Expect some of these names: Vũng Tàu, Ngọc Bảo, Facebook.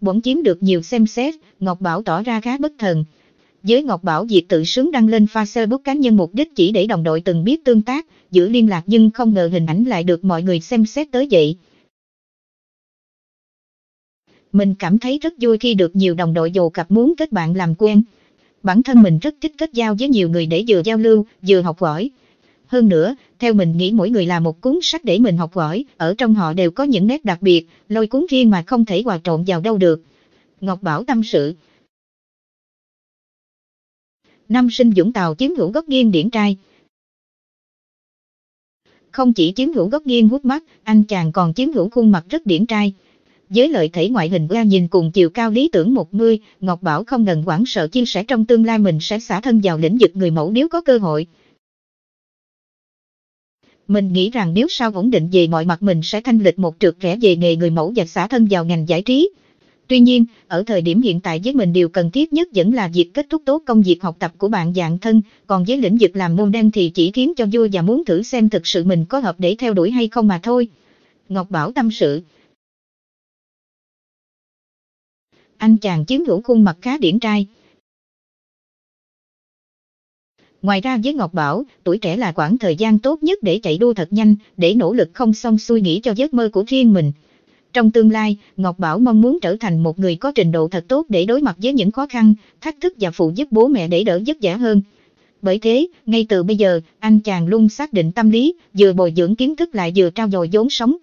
bỗng chiếm được nhiều xem xét, Ngọc Bảo tỏ ra khá bất thần. Với Ngọc Bảo, việc tự sướng đăng lên Facebook cá nhân mục đích chỉ để đồng đội từng biết tương tác, giữ liên lạc, nhưng không ngờ hình ảnh lại được mọi người xem xét tới vậy. Mình cảm thấy rất vui khi được nhiều đồng đội dồ cặp muốn kết bạn làm quen. Bản thân mình rất thích kết giao với nhiều người để vừa giao lưu, vừa học hỏi. Hơn nữa, theo mình nghĩ mỗi người là một cuốn sách để mình học hỏi, ở trong họ đều có những nét đặc biệt, lôi cuốn riêng mà không thể hòa trộn vào đâu được. Ngọc Bảo tâm sự. Năm sinh Vũng Tàu chiếm hữu góc nghiêng điển trai. Không chỉ chiếm hữu góc nghiêng hút mắt, anh chàng còn chiếm hữu khuôn mặt rất điển trai. Với lợi thể ngoại hình ra nhìn cùng chiều cao lý tưởng 1m, Ngọc Bảo không ngần hoảng sợ chia sẻ trong tương lai mình sẽ xả thân vào lĩnh vực người mẫu nếu có cơ hội. Mình nghĩ rằng nếu sau ổn định về mọi mặt mình sẽ thanh lịch một trượt rẽ về nghề người mẫu và xả thân vào ngành giải trí. Tuy nhiên, ở thời điểm hiện tại với mình điều cần thiết nhất vẫn là việc kết thúc tốt công việc học tập của bạn dạng thân, còn với lĩnh vực làm môn đen thì chỉ khiến cho vui và muốn thử xem thực sự mình có hợp để theo đuổi hay không mà thôi. Ngọc Bảo tâm sự. Anh chàng chiếm hữu khuôn mặt khá điển trai. Ngoài ra với Ngọc Bảo, tuổi trẻ là khoảng thời gian tốt nhất để chạy đua thật nhanh, để nỗ lực không xong xuôi nghĩ cho giấc mơ của riêng mình. Trong tương lai, Ngọc Bảo mong muốn trở thành một người có trình độ thật tốt để đối mặt với những khó khăn, thách thức và phụ giúp bố mẹ để đỡ vất vả hơn. Bởi thế, ngay từ bây giờ, anh chàng luôn xác định tâm lý, vừa bồi dưỡng kiến thức lại vừa trau dồi vốn sống.